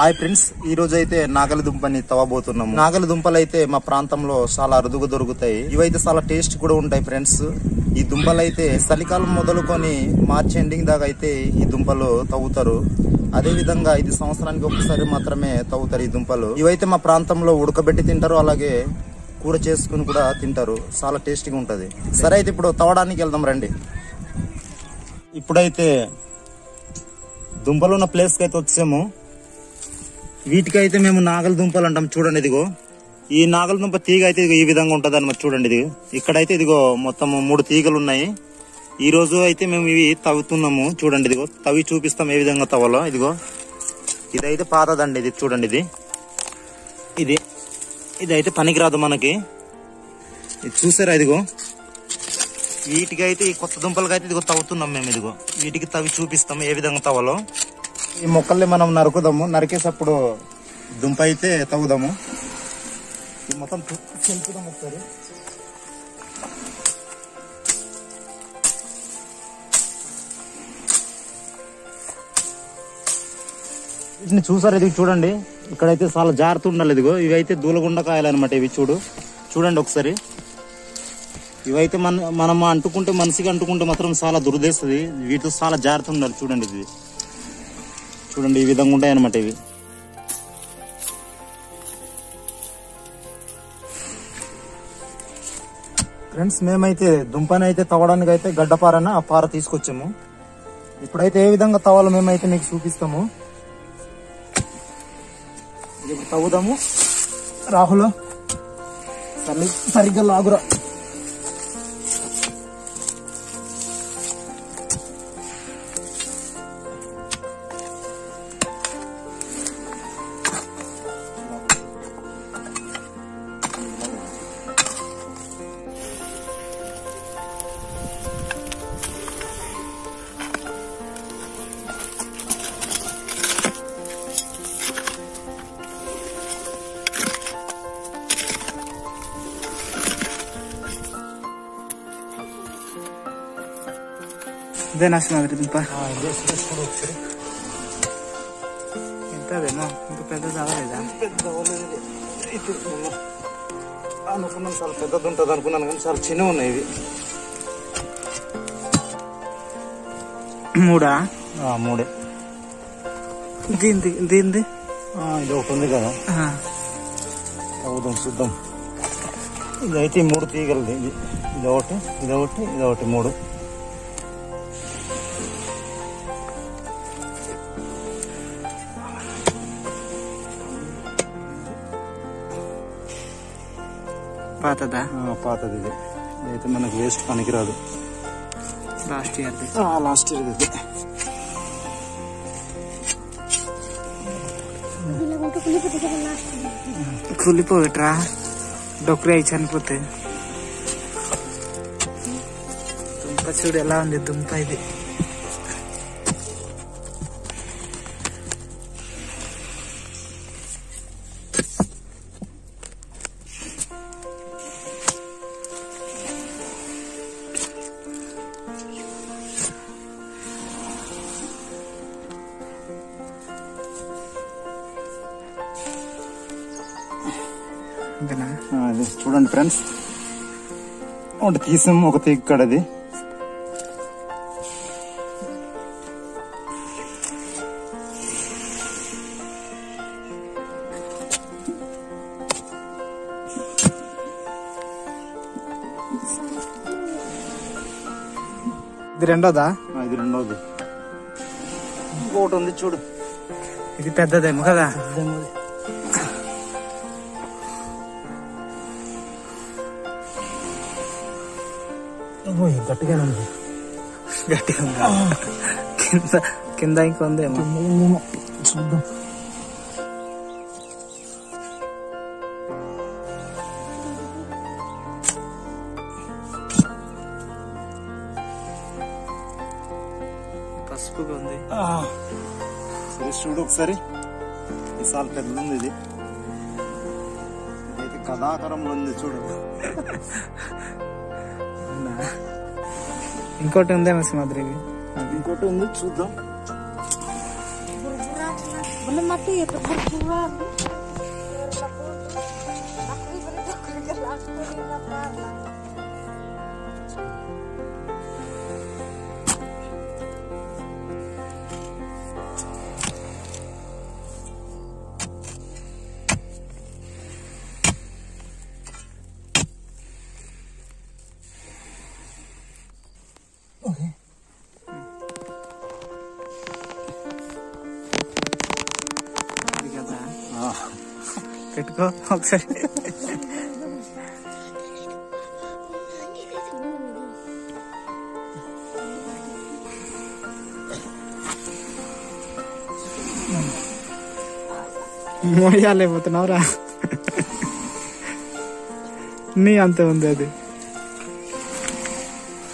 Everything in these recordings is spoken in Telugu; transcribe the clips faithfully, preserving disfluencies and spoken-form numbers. హాయ్ ఫ్రెండ్స్, ఈ రోజు అయితే నాగలి దుంపని తవ్వబోతున్నాము. నాగలి దుంపలు అయితే మా ప్రాంతంలో చాలా అరుదుగా దొరుకుతాయి. ఇవైతే చాలా టేస్ట్ కూడా ఉంటాయి ఫ్రెండ్స్. ఈ దుంపలు అయితే చలికాలం మొదలుకొని మార్చ్ ఎండింగ్ దాకా అయితే ఈ దుంపలు తవ్వుతారు. అదే విధంగా ఇది సంవత్సరానికి ఒకసారి మాత్రమే తవ్వుతారు ఈ దుంపలు. ఇవైతే మా ప్రాంతంలో ఉడకబెట్టి తింటారు, అలాగే కూర చేసుకుని కూడా తింటారు. చాలా టేస్టీగా ఉంటుంది. సరే అయితే ఇప్పుడు తవ్వడానికి వెళ్దాం రండి. ఇప్పుడైతే దుంపలు ఉన్న ప్లేస్కి అయితే వచ్చాము. వీటికైతే మేము నాగలి దుంపలు అంటాం. చూడండి, ఇదిగో ఈ నాగలి దుంప తీగ అయితే ఈ విధంగా ఉంటుంది అనమాట. చూడండి, ఇది ఇక్కడైతే ఇదిగో మొత్తం మూడు తీగలు ఉన్నాయి. ఈ రోజు అయితే మేము ఇవి తవ్వుతున్నాము. చూడండి, ఇదిగో తవ్వి చూపిస్తాం ఏ విధంగా తవ్వాలో. ఇదిగో ఇదైతే పాతదండి. ఇది చూడండి, ఇది ఇది ఇదైతే పనికిరాదు మనకి. ఇది చూసారా, ఇదిగో వీటికి అయితే ఈ కొత్త దుంపలకి అయితే ఇదిగో తవ్వుతున్నాం మేము. ఇదిగో వీటికి తవ్వి చూపిస్తాము ఏ విధంగా తవ్వాలో. ఈ మొక్కల్ని మనం నరుకుదాము. నరికేసప్పుడు దుంప అయితే తవ్వుదాము. ఈ మొత్తం చెంపుదాం ఒకసారి. వీటిని చూసారు, ఇది చూడండి. ఇక్కడైతే చాలా జాగ్రత్త ఉండాలి. ఇదిగో ఇవైతే దూలగుండకాయలు అనమాట. ఇవి చూడు చూడండి ఒకసారి. ఇవైతే మన మనం అంటుకుంటే, మనిషికి అంటుకుంటే మాత్రం చాలా దురదేస్తుంది. వీటితో చాలా జాగ్రత్త ఉండాలి. చూడండి, ఇది చూడండి ఈ విధంగా ఉంటాయి అనమాట. ఇవి ఫ్రెండ్స్, మేమైతే దుంపని అయితే తవ్వడానికి అయితే గడ్డపారన ఆ పార తీసుకొచ్చాము. ఇప్పుడైతే ఏ విధంగా తవ్వాలో మేమైతే మీకు చూపిస్తాము. ఇప్పుడు తవ్వుదాము. రాహుల్ సరిగ్గా లాగురా. Ven a su madre, tu padre. Ah, yo soy escuroche. El padre no, tu padre es la verdad. El padre es la verdad. Ah, no, como sal, pedo, tonta, dar con algún sal chino, no hay. Mura. Ah, mure. Dindi, dindi. Ah, yo con diga, ¿no? Ah. Audón, sudón. Y ahí te murti, y el de ote, y de ote, y de ote, muro. పాతదా? పాతది. ఇది అయితే మనకు వేస్ట్, పనికిరాదు. లాస్ట్ ఇయర్ లాస్ట్ ఇయర్ ఇది. కులిపోయిట్రా, డొక్కరే అయి చనిపోతే. దుంప చూడు ఎలా ఉంది. దుంప ఇది చూడండి ఫ్రెండ్స్. ఒకటి తీసాము, ఒక తీగడది. ఇది రెండోదా? ఇది రెండోది. ఇంకోటి ఉంది చూడు, ఇది పెద్దదేమో కదా. గట్టిగా గట్టిగా కింద కింద ఇంకా ఉందేమో. చూద్దాం. పసుపుగా ఉంది. సరే చూడు ఒకసారి. ఈసారి పెద్ద ఉంది. ఇది అయితే కథాకరంలో ఉంది. చూడు ఇంకోటి ఉందేమో మాదిరి. ఇంకోటి ఉంది, చూద్దాం. belum mati ya terburuan. Aku ini berdekat langsung di lapangan. పెట్టుకో ఒకసారి మోయాలేపోతున్నావురా నీ అంతే ఉంది అది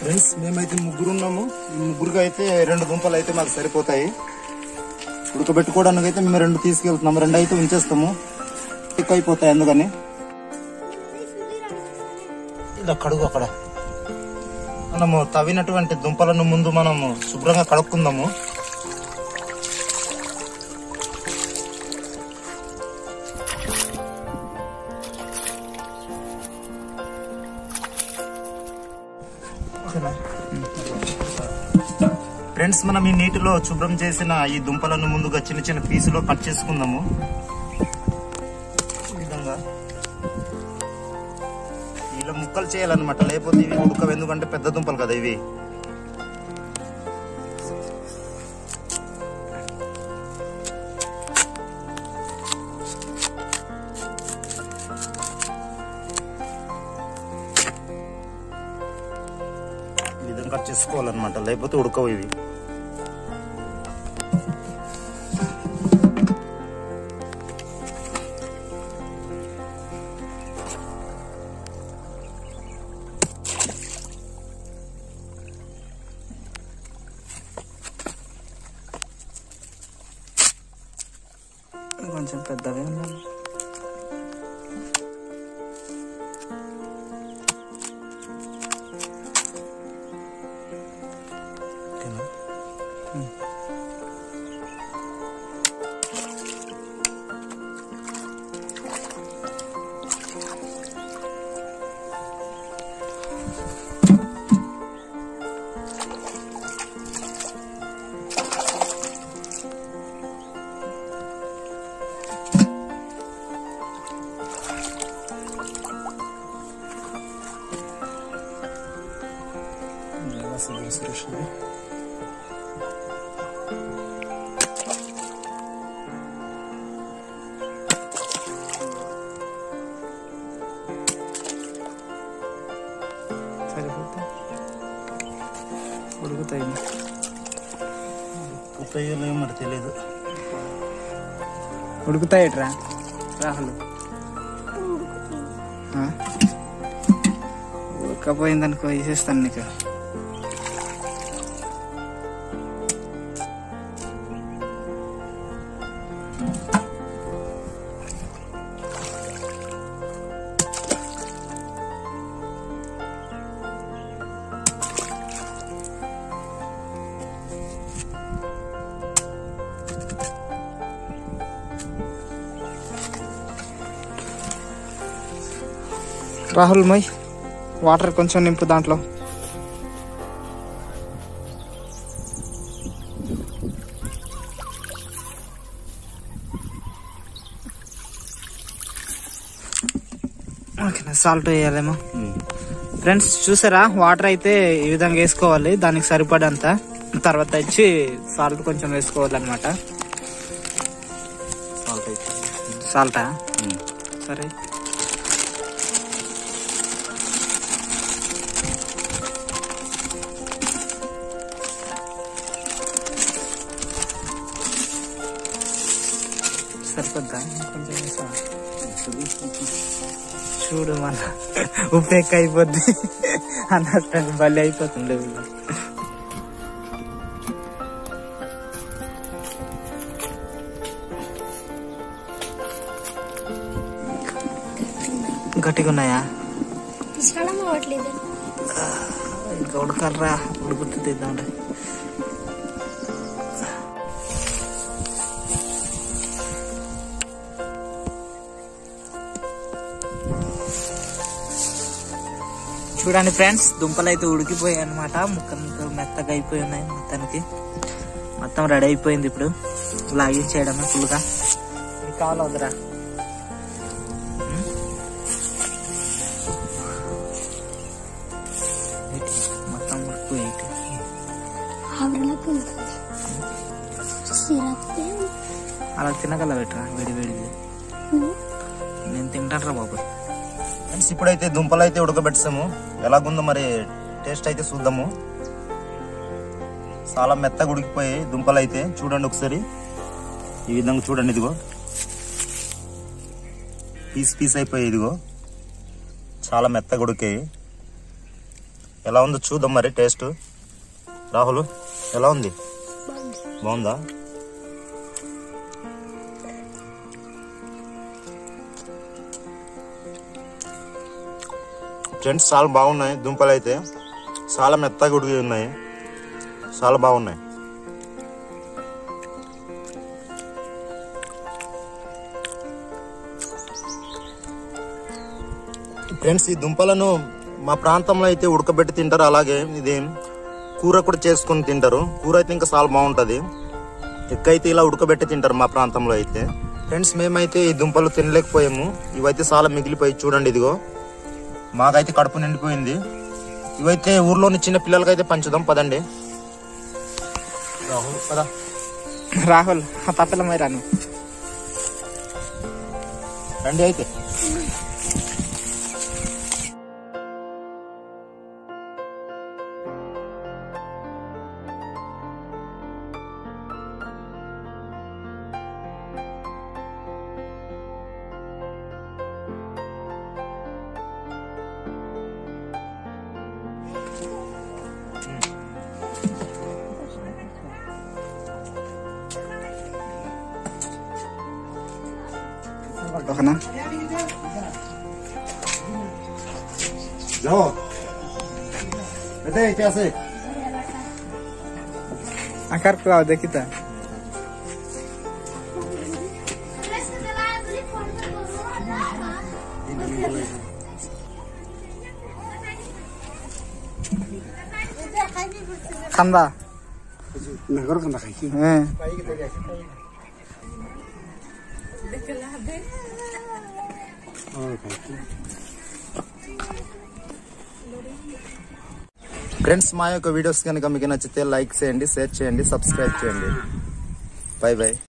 ఫ్రెండ్స్ మేమైతే ముగ్గురు ఉన్నాము ముగ్గురుగా అయితే రెండు గుంపలు అయితే మాకు సరిపోతాయి ఉడకబెట్టుకోవడానికి అయితే మేము రెండు తీసుకెళ్తున్నాము రెండు అయితే ఉంచేస్తాము ఎక్కువైపోతాయి అందుకని ఇలా కడుగు అక్కడ మనము తవ్వినటువంటి దుంపలను ముందు మనము శుభ్రంగా కడుక్కుందాము ఫ్రెండ్స్ మనం ఈ నీటిలో శుభ్రం చేసిన ఈ దుంపలను ముందుగా చిన్న చిన్న పీసులో కట్ చేసుకుందాము ఇలా ముక్కలు చేయాలన్నమాట లేకపోతే ఇవి ఉడకవు ఎందుకంటే పెద్ద దుంపలు కదా ఇవి ఈ విధంగా కట్ చేసుకోవాలన్నమాట లేకపోతే ఉడకవు ఇవి కొంచెం పెద్దవే ఉన్నాను ఉడుకుతాయట్రా రాహుల్ ఉడకపోయిందనుకో వేసేస్తాను నీకు రాహుల్ మై వాటర్ కొంచెం నింపు దాంట్లో ఓకేనా సాల్ట్ వేయాలేమో ఫ్రెండ్స్ చూసారా వాటర్ అయితే ఈ విధంగా వేసుకోవాలి దానికి సరిపడంత తర్వాత వచ్చి సాల్ట్ కొంచెం వేసుకోవాలి అనమాట సాల్ట్ అయితే సాల్టా సరే సరిపోద్దా కొంచెం చూడు మన ఉప్పు ఎక్క అయిపోద్ది అన్నట్టు బలి అయిపోతుంది గట్టిగా ఉన్నాయా ఇంకా ఉడకరా ఉడుకుతుంది దాంట్లో చూడండి ఫ్రెండ్స్, దుంపలు అయితే ఉడికిపోయాయి అన్నమాట. ముక్కలు ముక్కలు మెత్తగా అయిపోయి ఉన్నాయి. మొత్తానికి మొత్తం రెడీ అయిపోయింది. ఇప్పుడు లాగించేయడమే ఫుల్గా. మీకు కావాలరా మొత్తం అలా తినగల పెట్టరా? వేడి వేడి నేను తింటాను రా బాబు. ఫ్రెండ్స్ ఇప్పుడైతే దుంపలు అయితే ఉడకబెట్టాము. ఎలాగుందో మరి టేస్ట్ అయితే చూద్దాము. చాలా మెత్తగా ఉడికిపోయాయి దుంపలు అయితే. చూడండి ఒకసారి ఈ విధంగా చూడండి. ఇదిగో పీస్ పీస్ అయిపోయాయి. ఇదిగో చాలా మెత్తగా ఉడికాయి. ఎలా ఉందో చూద్దాం మరి టేస్ట్. రాహుల్ ఎలా ఉంది? బాగుందా? ఫ్రెండ్స్ చాలా బాగున్నాయి దుంపలు అయితే. చాలా మెత్తగా ఉడికి ఉన్నాయి. చాలా బాగున్నాయి. ఫ్రెండ్స్ ఈ దుంపలను మా ప్రాంతంలో అయితే ఉడకబెట్టి తింటారు. అలాగే ఇది కూర కూడా చేసుకుని తింటారు. కూర అయితే ఇంకా చాలా బాగుంటుంది. ఎక్కైతే ఇలా ఉడకబెట్టి తింటారు మా ప్రాంతంలో అయితే. ఫ్రెండ్స్ మేమైతే ఈ దుంపలు తినలేకపోయాము. ఇవైతే చాలా మిగిలిపోయి చూడండి. ఇదిగో మాకైతే కడుపు నిండిపోయింది. ఇవైతే ఊర్లోని చిన్న పిల్లలకైతే పంచుదాం పదండి. రాహుల్ పదా. రాహుల్ తప్పలమై రాను రండి అయితే. आकार खुलाओ देखिता खंदा नगर खंदा खाई हां देखला दे और खाई. ఫ్రెండ్స్ మా యొక్క వీడియోస్ కనుక మీకు నచ్చితే లైక్ చేయండి, షేర్ చేయండి, సబ్స్క్రైబ్ చేయండి. Bye bye.